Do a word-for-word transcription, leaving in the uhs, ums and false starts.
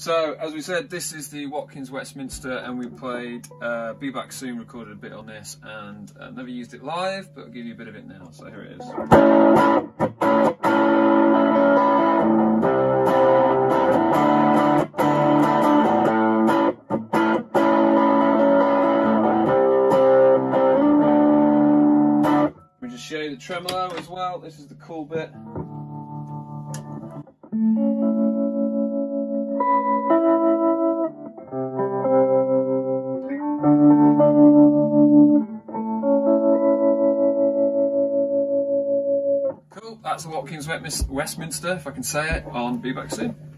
So, as we said, this is the Watkins Westminster, and we played uh, Be Back Soon, recorded a bit on this, and uh, never used it live, but I'll give you a bit of it now, so here it is. Show you the tremolo as well. This is the cool bit. Cool, that's the Watkins Westminster, if I can say it, on Be Back Soon.